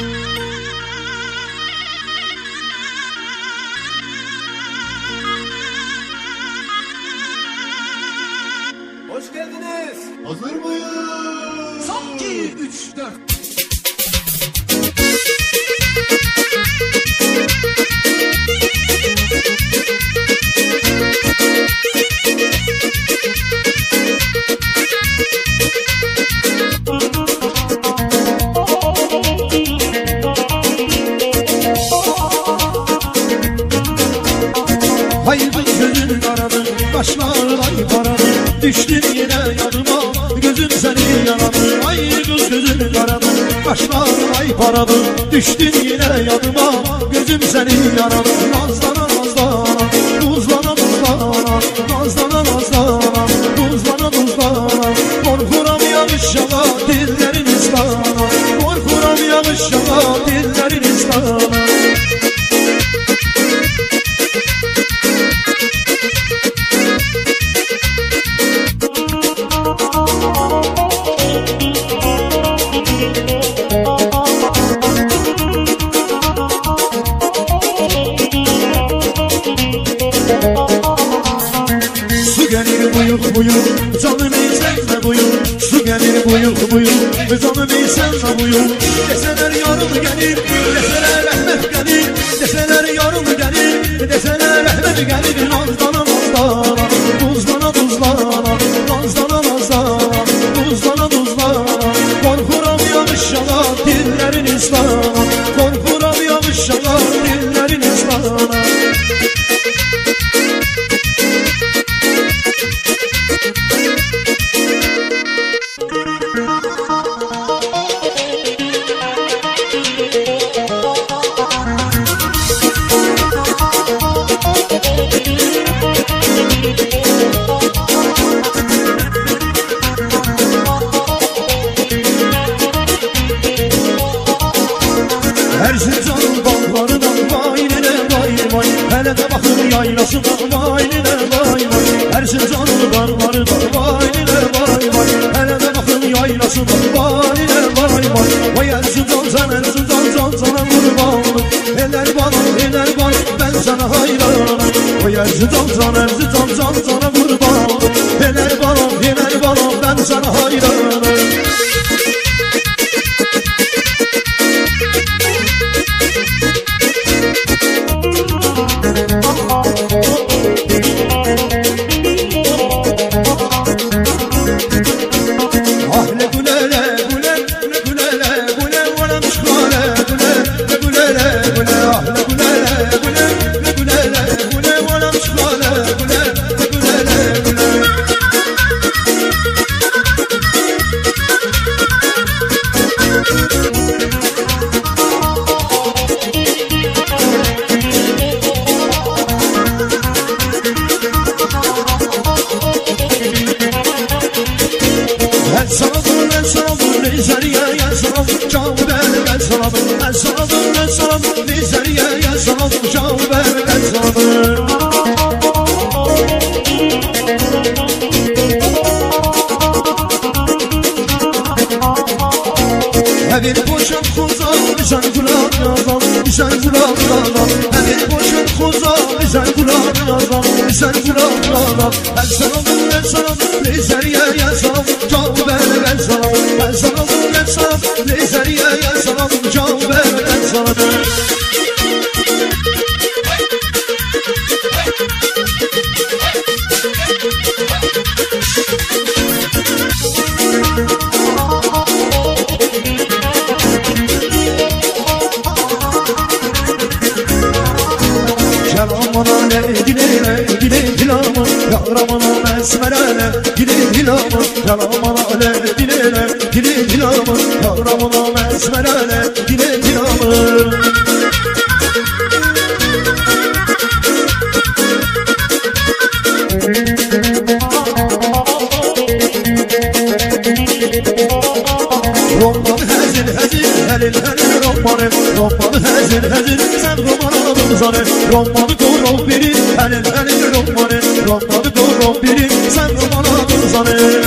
Hoş geldiniz. Hazır mıyız? Sanki 3-4. Haydi gönül karadı, kaşlarlay karadı, düştün yine yanıma, gözüm seni yaradı. Haydi kız gözün karadı, kaşlarlay karadı, düştün yine yanıma, gözüm seni yaradı. Nazlana nazlana, tuzlana tuzlana, nazlana nazlana, tuzlana tuzlana, korkuram inşallah dillerin ıslana, korkuram inşallah dillerin ıslana. Su gelir buyur buyur, canım isterse buyur. Su gelir buyur buyur, canım isterse buyur. Deseler yarım gelir, deseler rahmet gelir, deseler yarım gelir, deseler rahmet gelir. Nazlana nazlana, tuzlana tuzlana, nazlana nazlana, tuzlana tuzlana. Korkuram yanışana, dillerin ıslana, korkuram yanışana, dillerin ıslana. Erzincan'ın bağlarına vay nene vay vay, hele de bakın yaylasına vay nene vay vay. Erzincan'ın bağlarına vay nene vay vay, hele de bakın yaylasına vay nene vay vay. Vay Erzincan can sana kurbanım, eller bana ben sana hayranım. Vay Erzincan can sana kurbanım, eller bana ben sana hayranım. Saladım dizeriye ya saladım canım ben saladım. Evin boşun kuza sen kulağına zam, sen kulağına zam. Evin boşun kuza sen kulağına zam, sen kulağına zam. Ben saladım dizeriye ya saladım canım ben saladım. Ben saladım saladım dizeriye ya saladım canım ben. Kelamana le dilama, yağramana mesmerele dile dilama. Kelamana le dilama, yağramana mesmerele dile dilama. Helil romanı, romanı hazır, sen romanı adımzanı, romanı doğru biri. Helil romanı, romanı doğru biri, sen romanı adımzanı.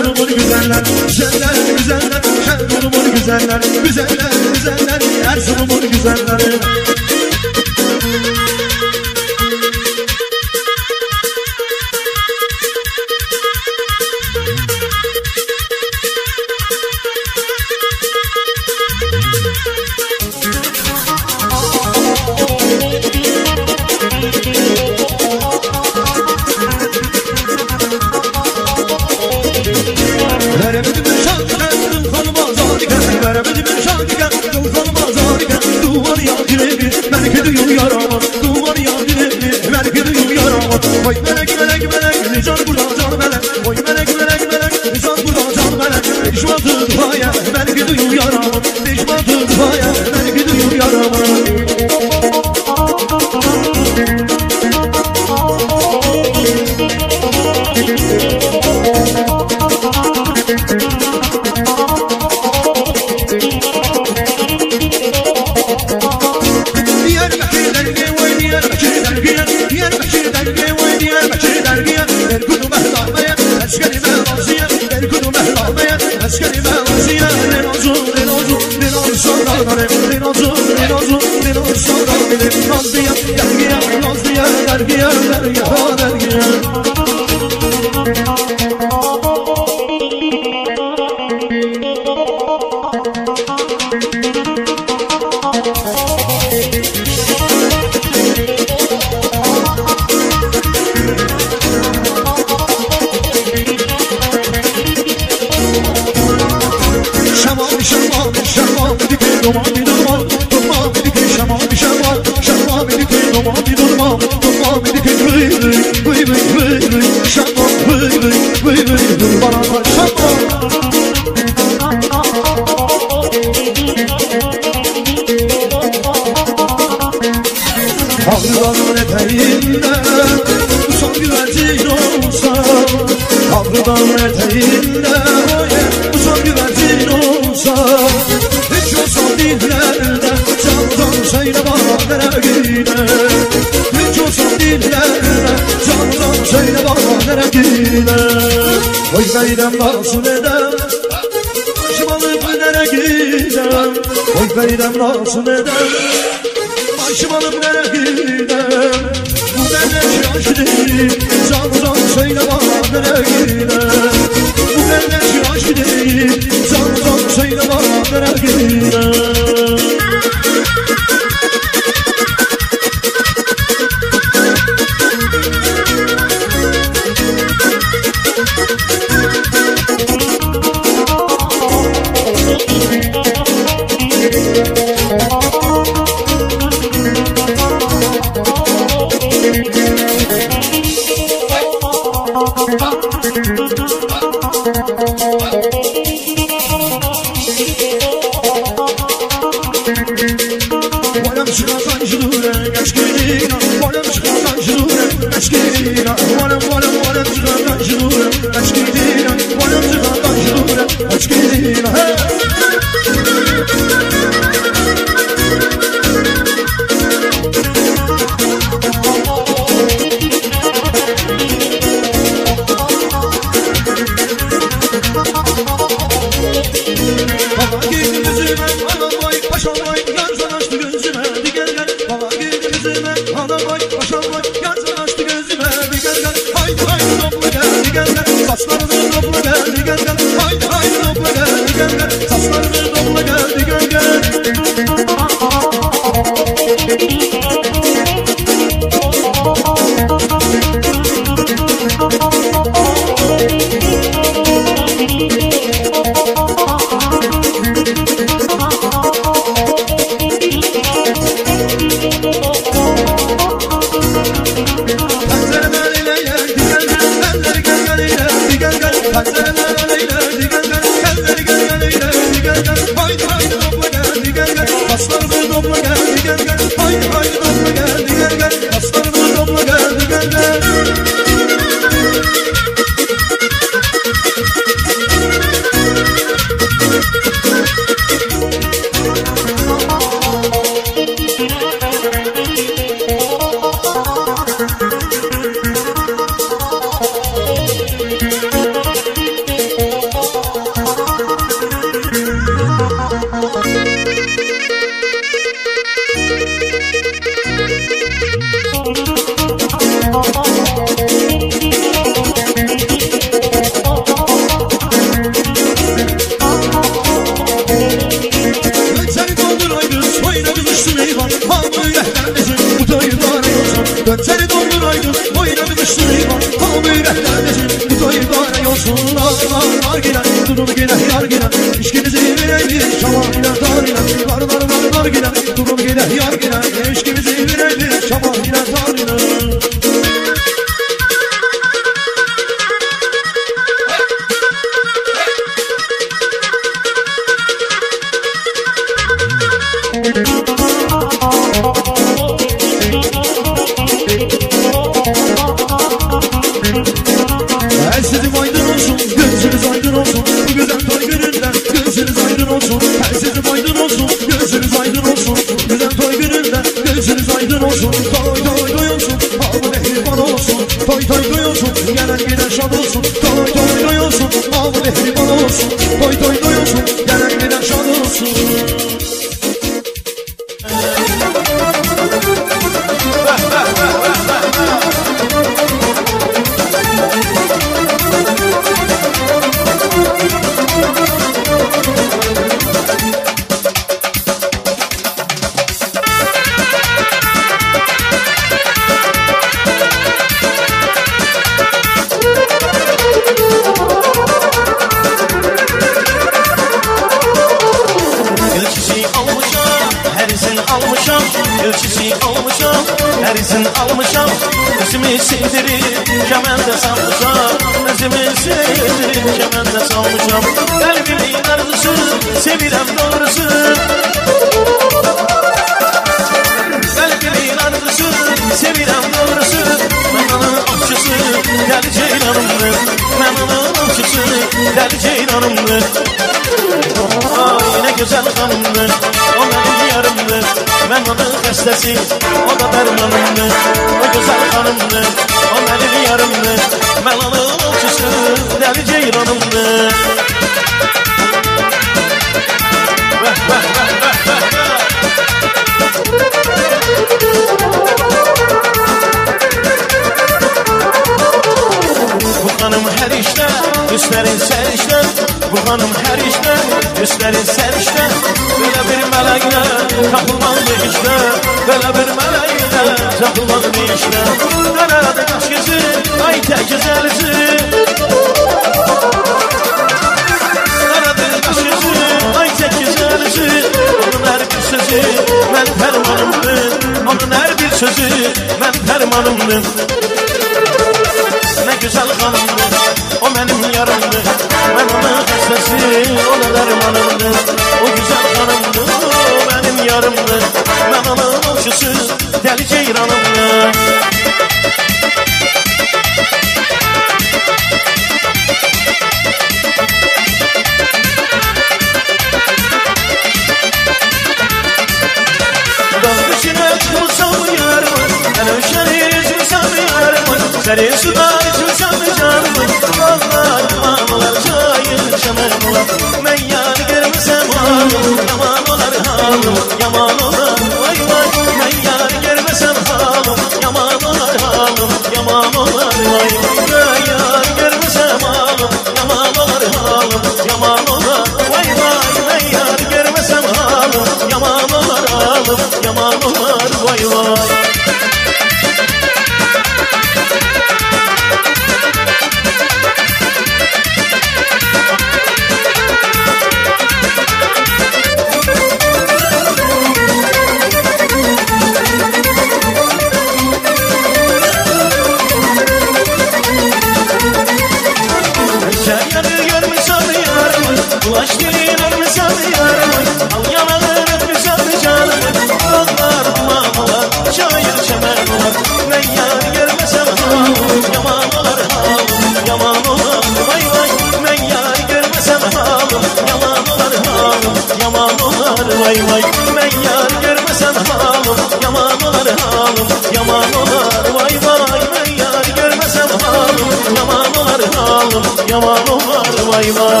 yamanım var vay vay.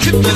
Şimdi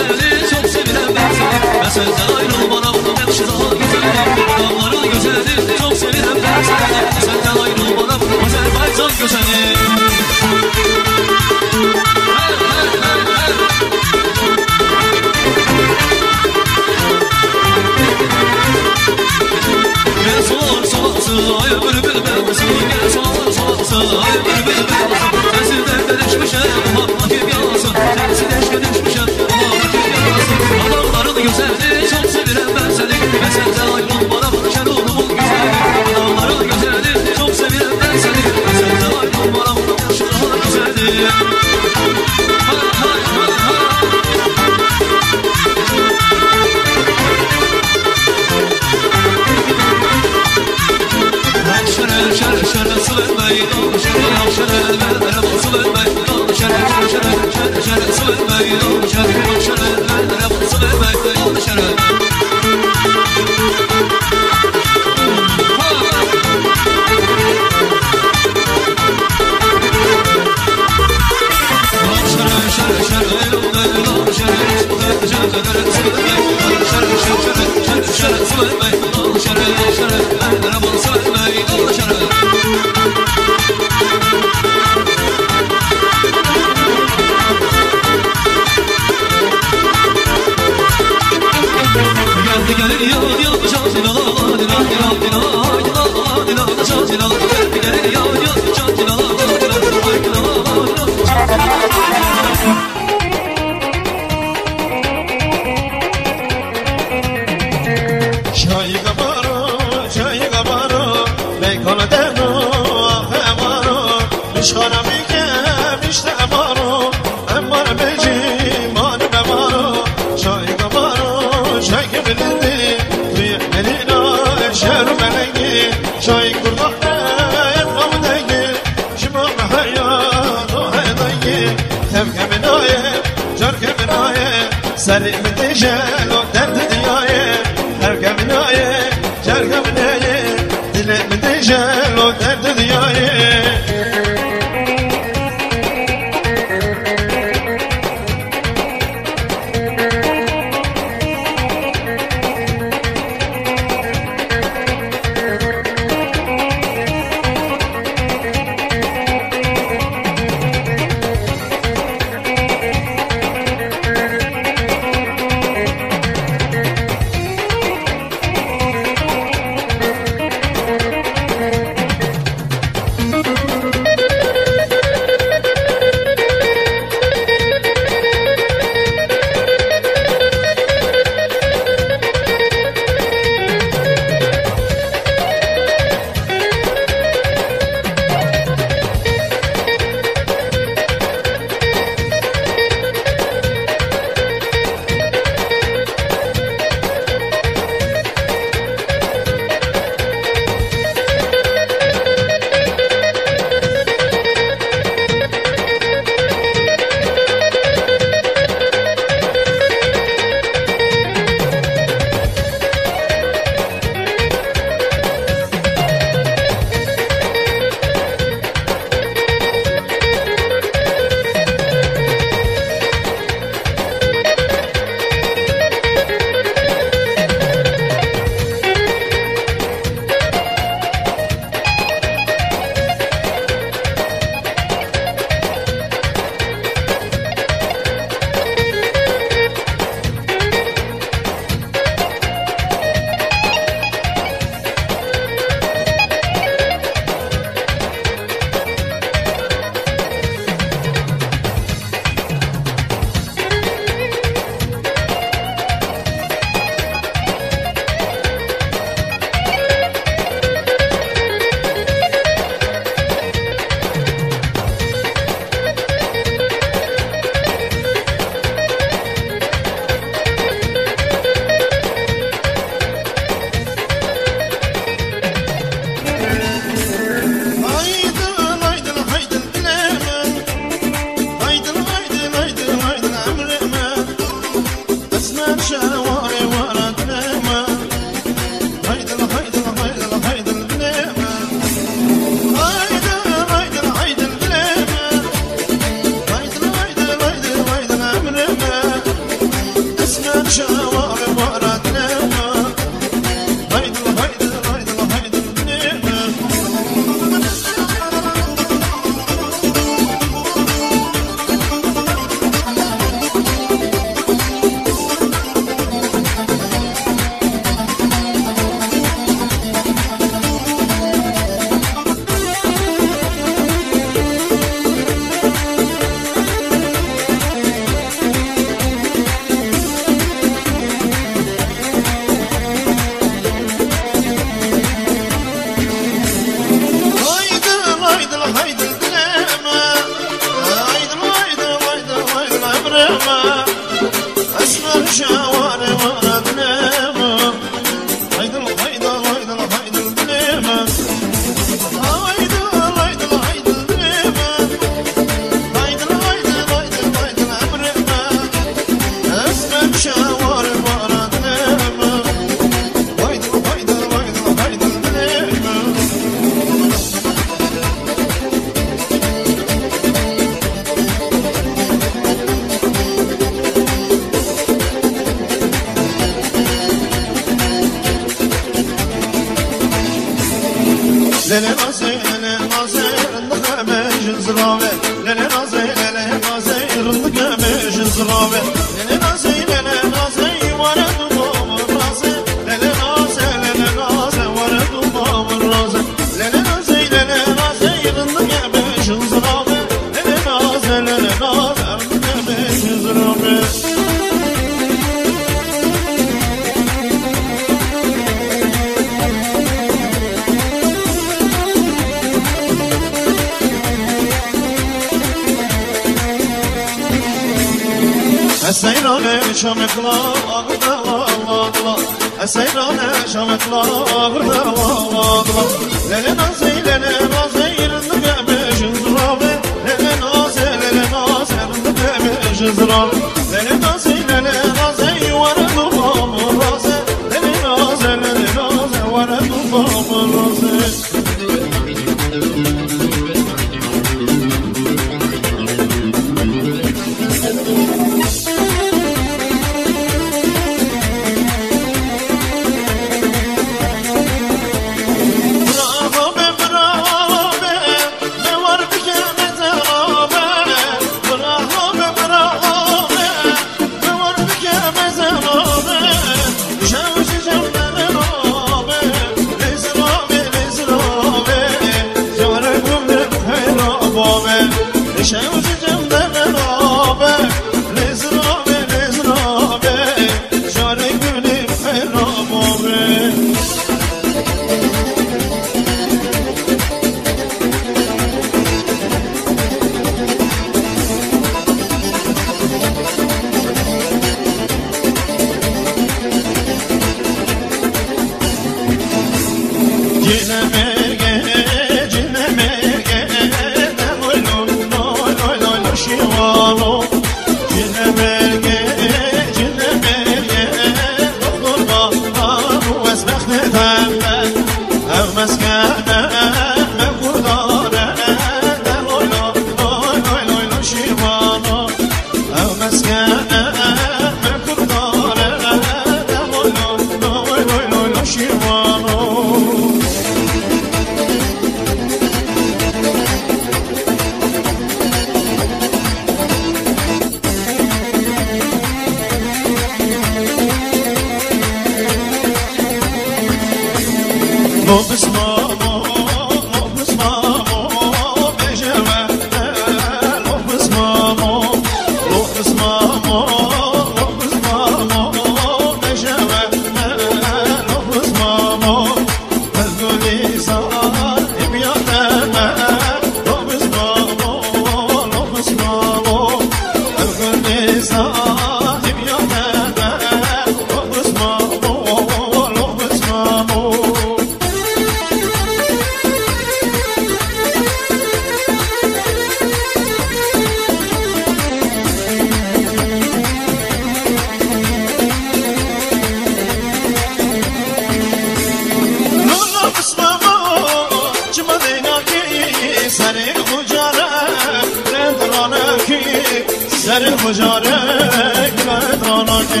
سر خجارک بدرانا که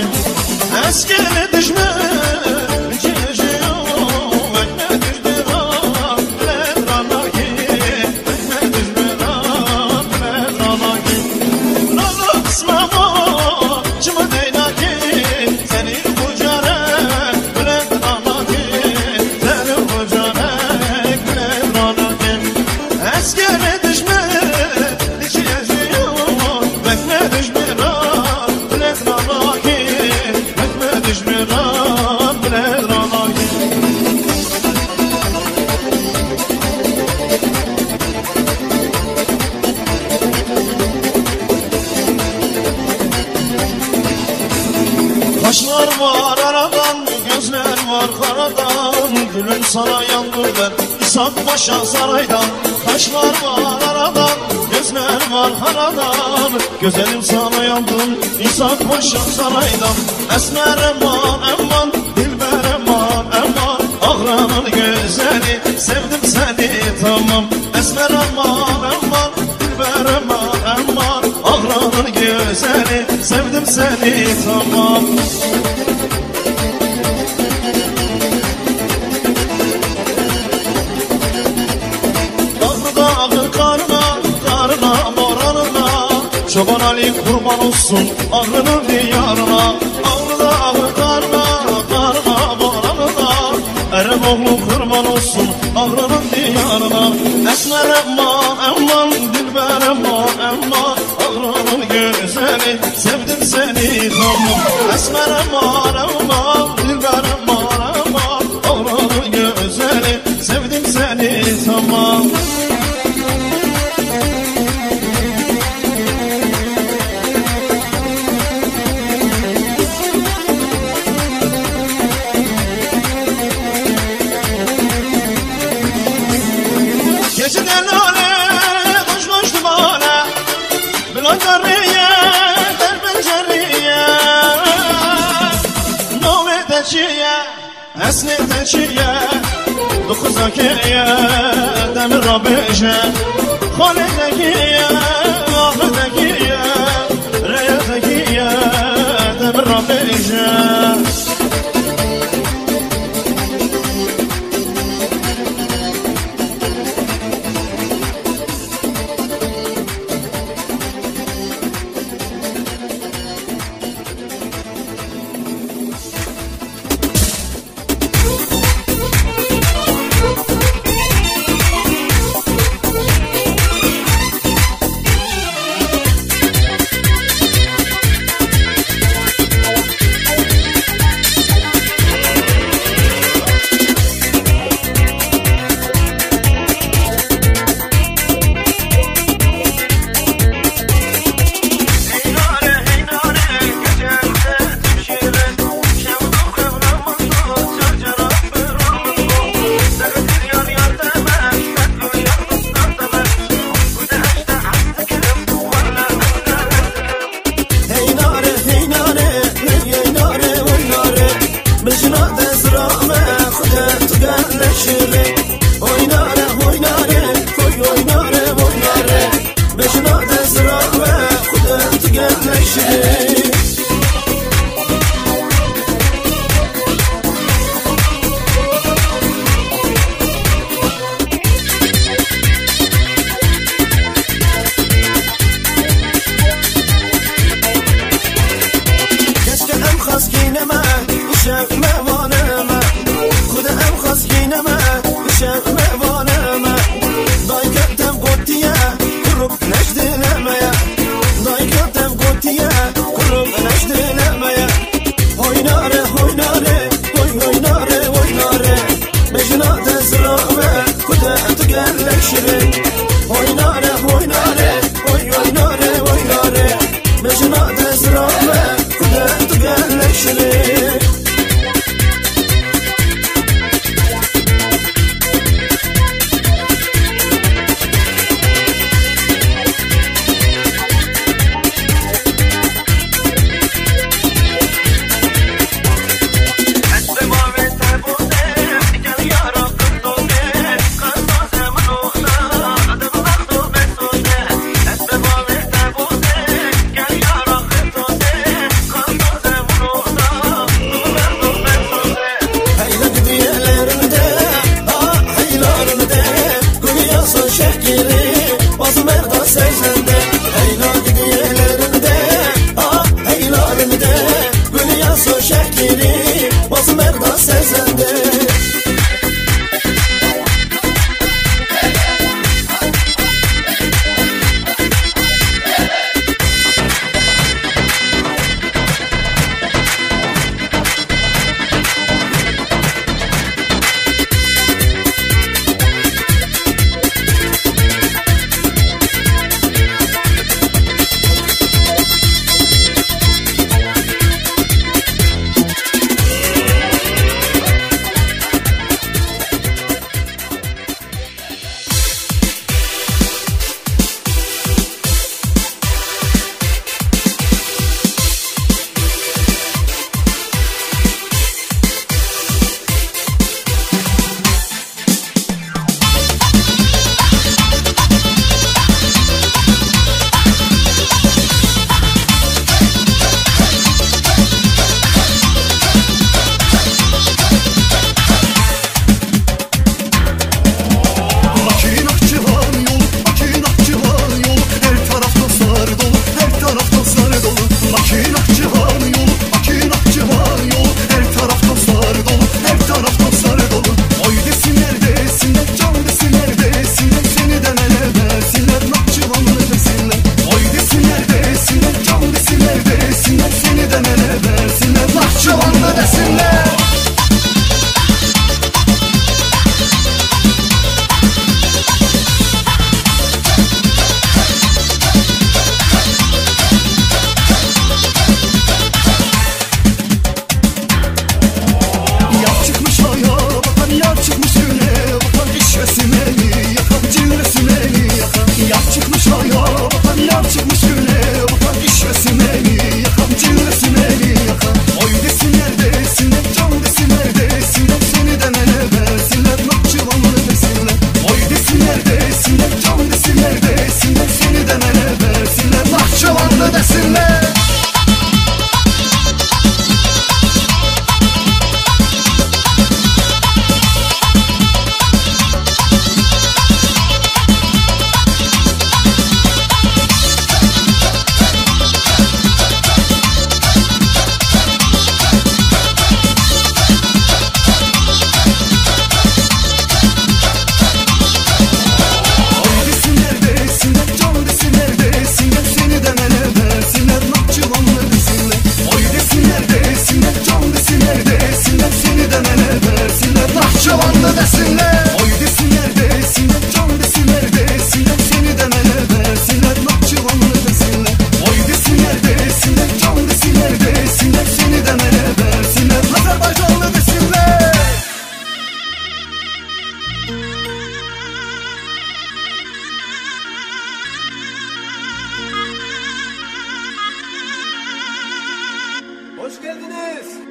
از که دشمن Kaşlar var aradan, gözler var karadan, gülün sana yandır ben İshak Paşa saraydan. Kaşlar var aradan, gözler var karadan, güzelim sana yandım İshak Paşa saraydan. Esmer eman eman, dilber eman eman, Ağrı'nın güzeli sevdim seni tamam. Esmer eman eman, dilber eman eman, Ağrı'nın güzeli sevdim seni tamam. Çoban Ali kurban olsun Ağrı'nın diyarına. Ağrı'da ağrı karma, karma boranına, Eremoğlu kurban olsun Ağrı'nın diyarına. Esmer eman eman, dilber eman eman, Ağrı'nın güzeli sevdim seni tamam. Esmer eman eman, dilber eman eman, Ağrı'nın güzeli sevdim seni tamam. Geceden hale, koş koş dumana, Bilal karıya, der pencereye, Novedeciye, esneteciye, Dokuz akiye, demir abeşe, Haledekiye, ahledekiye, Reyedekiye, demir abeşe.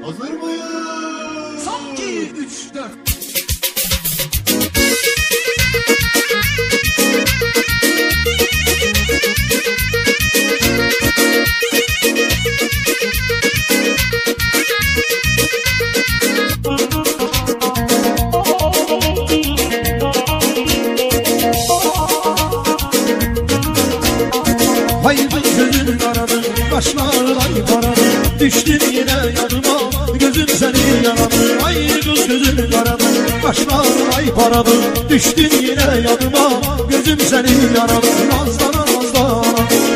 Hazır mıyız? Sanki 3-4 Düştün yine yanıma, gözüm senin yaralı. Ay göz gözüm karadı, kaşlar ay paradı. Düştün yine yanıma, gözüm senin yaralı. Nazlana nazlana,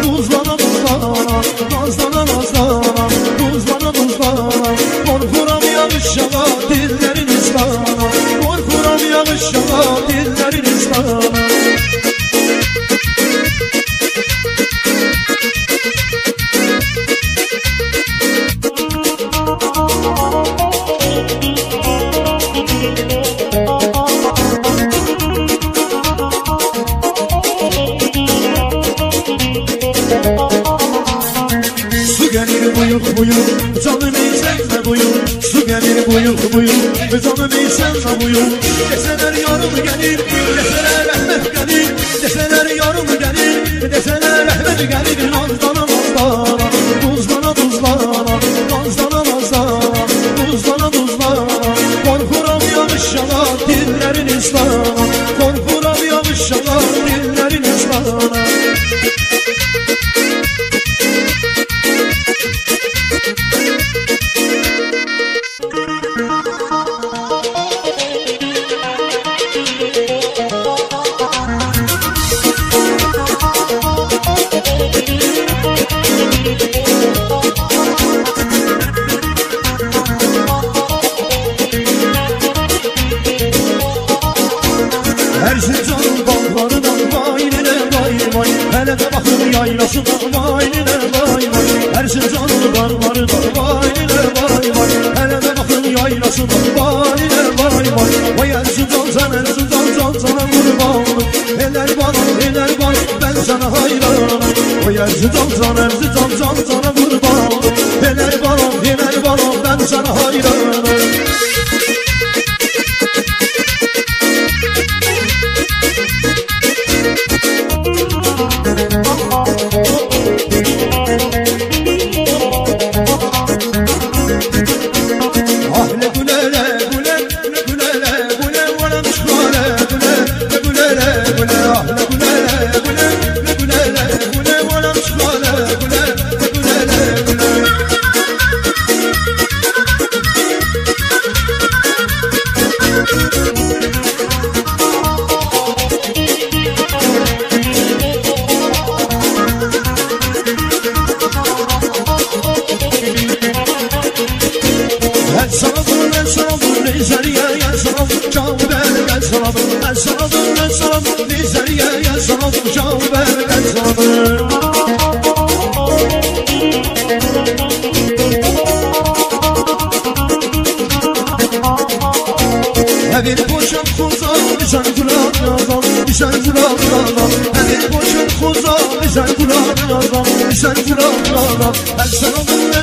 buzlana buzlana, nazlana nazlana, buzlana buzlana. Korkuram yanışana, dillerin ıslana. Korkuram yanışana, dillerin ıslana. Deseler yarım gelir, deseler rahmet gelir, deseler yarım gelir, deseler rahmet gelir. Nazlana nazlana, tuzlana tuzlana, nazlana nazlana, tuzlana tuzlana. Korkuram yanışana, dillerin ıslana. Korkuram yanışana, dillerin ıslana. Erzucan, Erzucan, can sana kurban. Helal bana, helal bana, ben sana hayranım.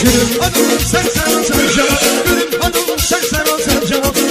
Şirin hanım sen sen sen canım, gülüm hanım sen sen sen canım.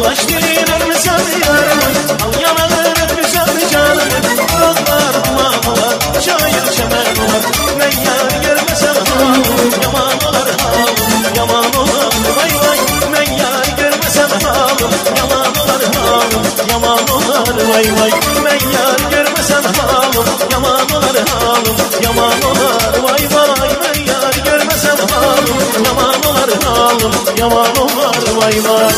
Ulaştırır mı sanıyorum, al yamalar etmiş anlayacağım. Yamanım, yamanım var vay vay.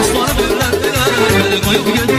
Aslanım evlendiler, beni koyup geldiler.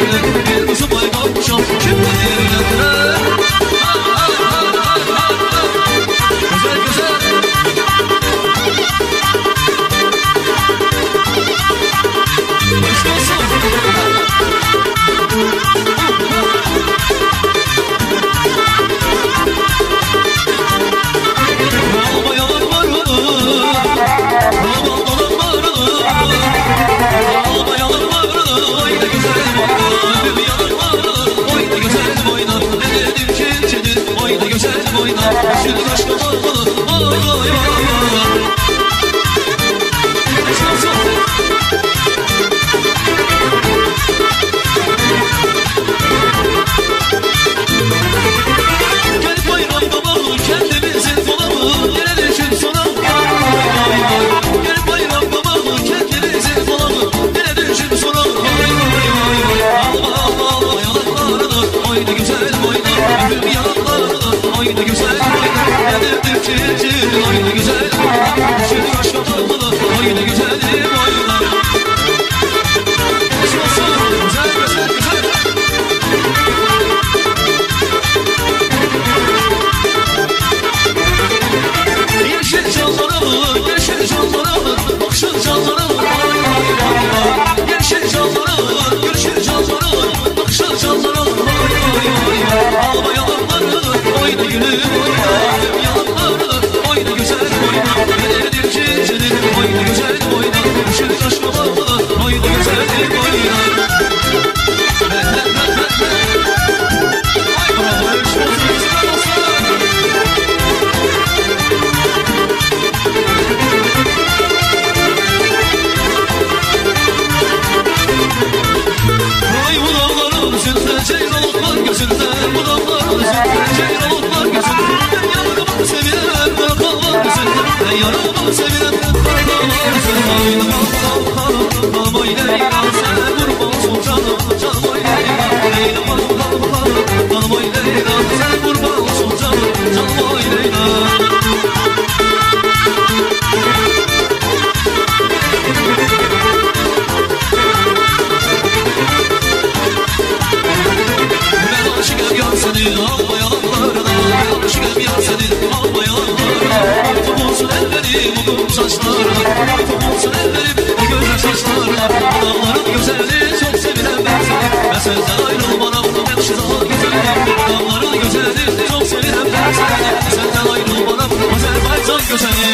Dağların güzeli çok sevilen ben seni. Ben senden ayrılmana bu yakışı daha güzel. Dağların güzeli çok sevilen ben seni. Senden ayrılmana bu Azerbaycan güzeli.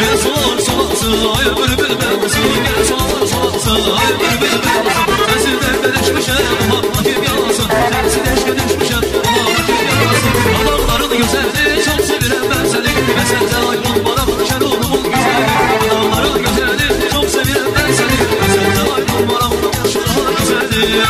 Gel solar solaksız ay bülbül bendesin. Gel solar solaksız ay bülbül bendesin. Sensiz derde düşmüşem ama kim yalasın. Sensiz eşke düşmüşem ama kim yalasın. Adamların güzeldi çok sevilen ben seni. Ve senden ayrıl bana bakışan oğlumun güzeli. Adamların güzeldi çok sevilen ben seni. Ve senden ayrıl bana bakışan oğlumun güzeli.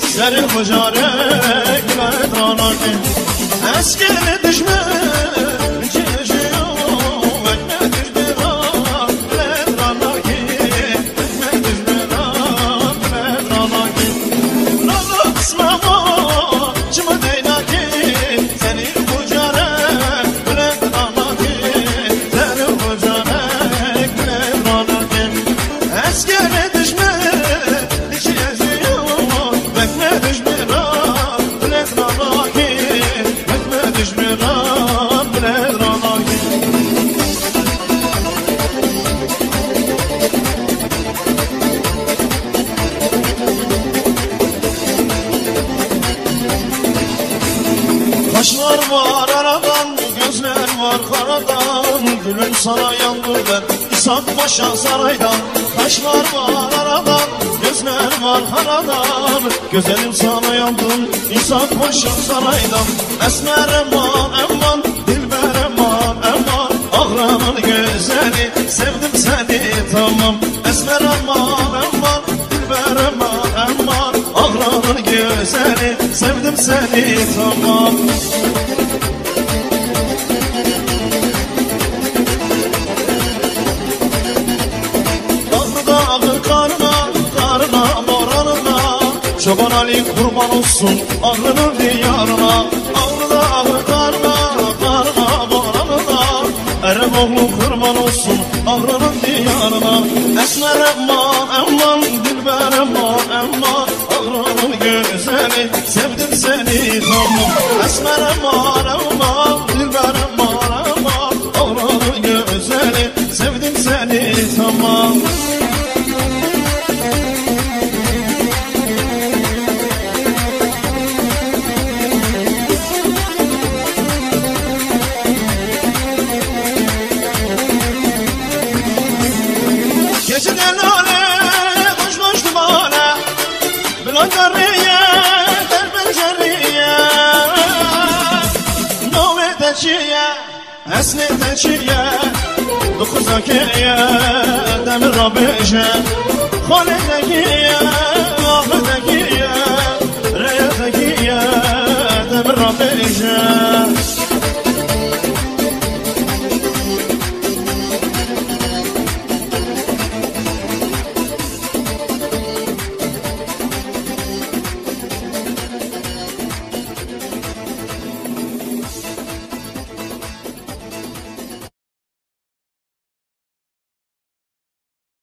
سر خجاره که دانه Kaşlar var aradan, gözler var karadan, gülüm sana yandı ben İshak Paşa saraydan. Kaşlar var aradan, gözler var karadan, güzelim sana yandım İshak Paşa saraydan. Esmer eman eman, dilber eman eman, Ağrı'nın güzeli sevdim seni tamam. Esmer eman eman, dilber eman eman, Ağrı'nın güzeli sevdim seni tamam. Çoban Ali kurban olsun Ağrı'nın diyarına. Ağrı'da ağrı karma, karma boranına, Eremoğlu kurban olsun Ağrı'nın diyarına. Esmer eman eman, dilber eman eman, Ağrı'nın güzeli sevdim seni tamam. Esmer eman eman, dilber eman eman, Ağrı'nın güzeli sevdim seni tamam. Geceden ale, boş dumana, Bülent Arı'ya, Derbenceri'ye, Novedeçi'ye, Esnedeçi'ye, Dokuzaki'ye, Demir Rabi'ye, Haledeki'ye.